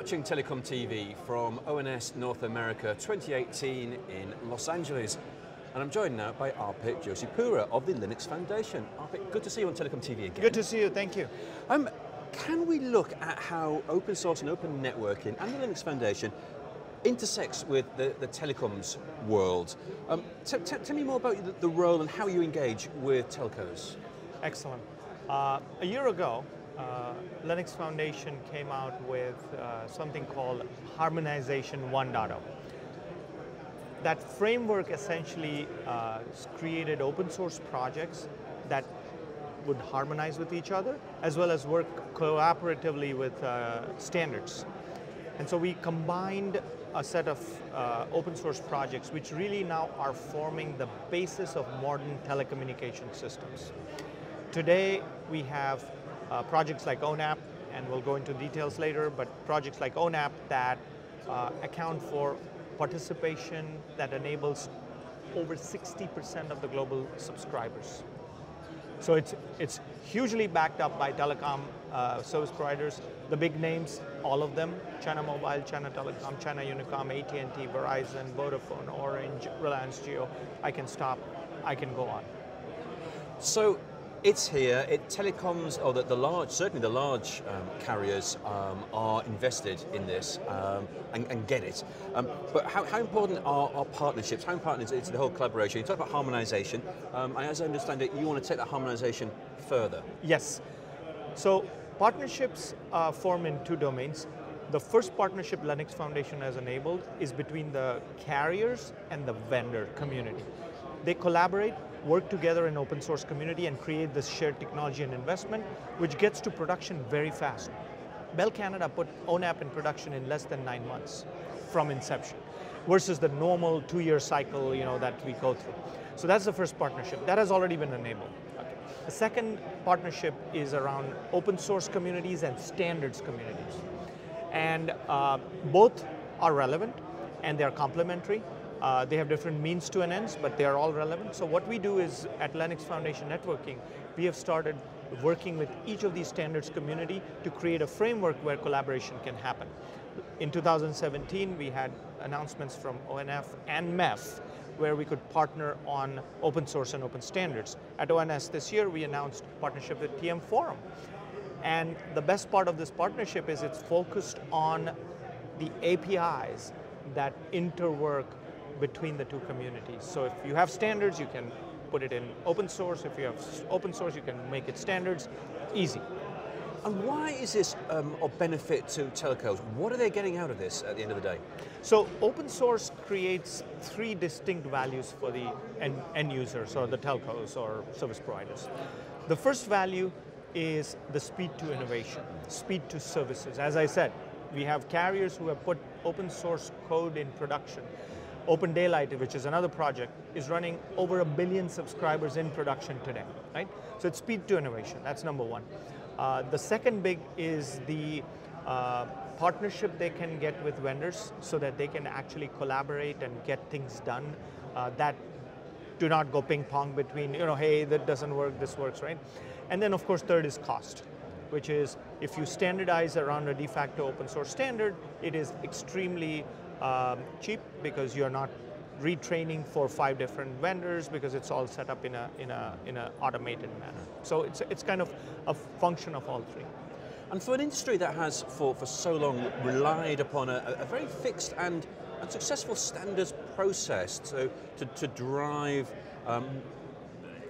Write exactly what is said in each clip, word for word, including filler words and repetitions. watching Telecom T V from O N S North America twenty eighteen in Los Angeles. And I'm joined now by Arpit Joshipura of the Linux Foundation. Arpit, good to see you on Telecom T V again. Good to see you, thank you. Um, can we look at how open source and open networking and the Linux Foundation intersects with the, the telecoms world? Um, tell me more about the, the role and how you engage with telcos. Excellent. Uh, a year ago, Uh, Linux Foundation came out with uh, something called Harmonization one point oh. That framework essentially uh, created open source projects that would harmonize with each other, as well as work cooperatively with uh, standards. And so we combined a set of uh, open source projects, which really now are forming the basis of modern telecommunication systems. Today, we have Uh, projects like O N A P, and we'll go into details later, but projects like O N A P that uh, account for participation that enables over sixty percent of the global subscribers. So it's, it's hugely backed up by telecom uh, service providers, the big names, all of them, China Mobile, China Telecom, China Unicom, A T and T, Verizon, Vodafone, Orange, Reliance Jio. I can stop, I can go on. So it's here. It telecoms, or the, the large, certainly the large um, carriers um, are invested in this um, and, and get it. Um, but how, how important are, are partnerships? How important is the whole collaboration? You talk about harmonization. Um, and as I understand it, you want to take that harmonization further. Yes. So partnerships uh, form in two domains. The first partnership Linux Foundation has enabled is between the carriers and the vendor community. They collaborate, work together in open source community and create this shared technology and investment, which gets to production very fast. Bell Canada put O N A P in production in less than nine months from inception, versus the normal two-year cycle you know, that we go through. So that's the first partnership. That has already been enabled. Okay. The second partnership is around open source communities and standards communities. And uh, both are relevant and they're complementary. Uh, they have different means to an ends, but they are all relevant. So what we do is, at Linux Foundation Networking, we have started working with each of these standards community to create a framework where collaboration can happen. In two thousand seventeen, we had announcements from O N F and M E F, where we could partner on open source and open standards. At O N S this year, we announced partnership with T M Forum. And the best part of this partnership is it's focused on the A P Is that interwork between the two communities. So if you have standards, you can put it in open source. If you have open source, you can make it standards. Easy. And why is this um, a benefit to telcos? What are they getting out of this at the end of the day? So open source creates three distinct values for the end, end users, or the telcos, or service providers. The first value is the speed to innovation, speed to services. As I said, we have carriers who have put open source code in production. Open Daylight, which is another project, is running over a billion subscribers in production today, right? So it's speed to innovation, that's number one. Uh, the second big is the uh, partnership they can get with vendors so that they can actually collaborate and get things done uh, that do not go ping pong between, you know, hey, that doesn't work, this works, right? And then of course, third is cost, which is if you standardize around a de facto open source standard, it is extremely Um, cheap, because you're not retraining for five different vendors, because it's all set up in a in a in a automated manner. So it's it's kind of a function of all three. And for an industry that has for for so long relied upon a, a very fixed and, and successful standards process to to, to drive um,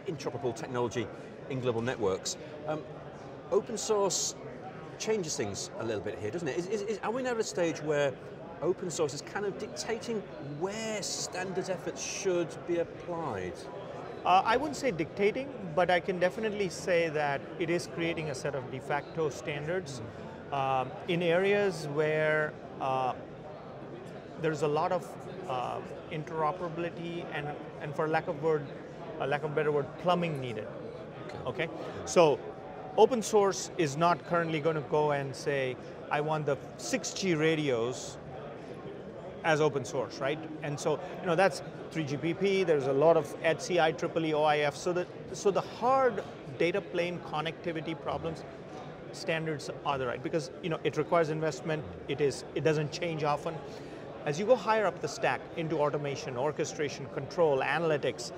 interoperable technology in global networks, um, open source changes things a little bit here, doesn't it? Is, is, is, are we now at a stage where open source is kind of dictating where standards efforts should be applied? Uh, I wouldn't say dictating, but I can definitely say that it is creating a set of de facto standards mm-hmm. um, in areas where uh, there's a lot of uh, interoperability and, and for lack of word, uh, lack of better word, plumbing needed. Okay. Okay, so open source is not currently going to go and say, I want the six G radios as open source, right? And so, you know, that's three G P P, there's a lot of E T S I, I triple E, O I F, so the, so the hard data plane connectivity problems standards are the right, because you know it requires investment, it is it doesn't change often. As you go higher up the stack into automation, orchestration, control, analytics,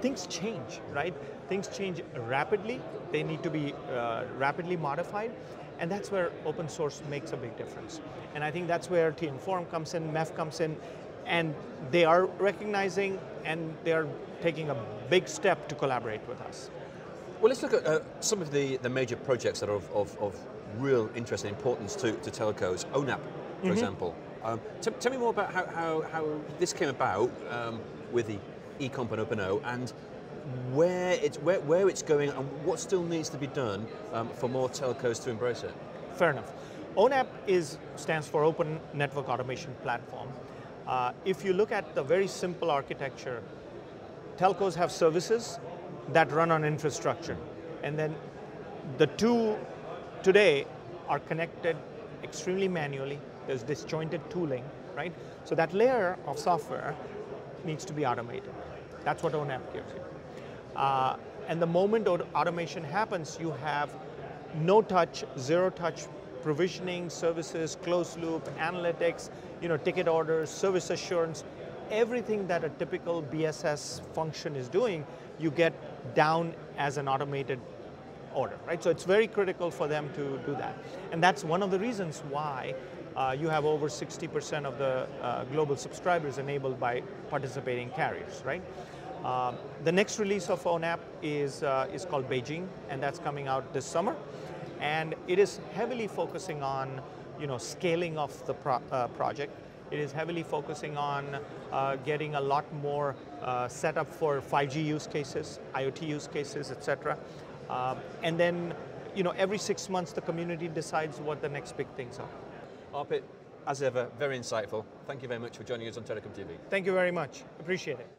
things change, right? Things change rapidly, they need to be uh, rapidly modified, and that's where open source makes a big difference. And I think that's where T M Forum comes in, M E F comes in, and they are recognizing and they are taking a big step to collaborate with us. Well, let's look at uh, some of the, the major projects that are of, of, of real interest and importance to, to telcos. O N A P, for mm-hmm. example. Um, tell me more about how, how, how this came about um, with the eComp and OpenO, and where it's, where, where it's going and what still needs to be done um, for more telcos to embrace it. Fair enough. O N A P is, stands for Open Network Automation Platform. Uh, if you look at the very simple architecture, telcos have services that run on infrastructure. And then the two today are connected extremely manually. There's disjointed tooling, right? So that layer of software needs to be automated. That's what O N A P gives you. Uh, and the moment automation happens, you have no-touch, zero-touch provisioning, services, closed-loop, analytics, you know, ticket orders, service assurance, everything that a typical B S S function is doing, you get down as an automated order, right? So it's very critical for them to do that. And that's one of the reasons why uh, you have over sixty percent of the uh, global subscribers enabled by participating carriers, right? Uh, the next release of O N A P is, uh, is called Beijing, and that's coming out this summer. And it is heavily focusing on, you know, scaling of the pro uh, project. It is heavily focusing on uh, getting a lot more uh, set up for five G use cases, IoT use cases, et cetera. Uh, and then, you know, every six months the community decides what the next big things are. Arpit, as ever, very insightful. Thank you very much for joining us on Telecom T V. Thank you very much. Appreciate it.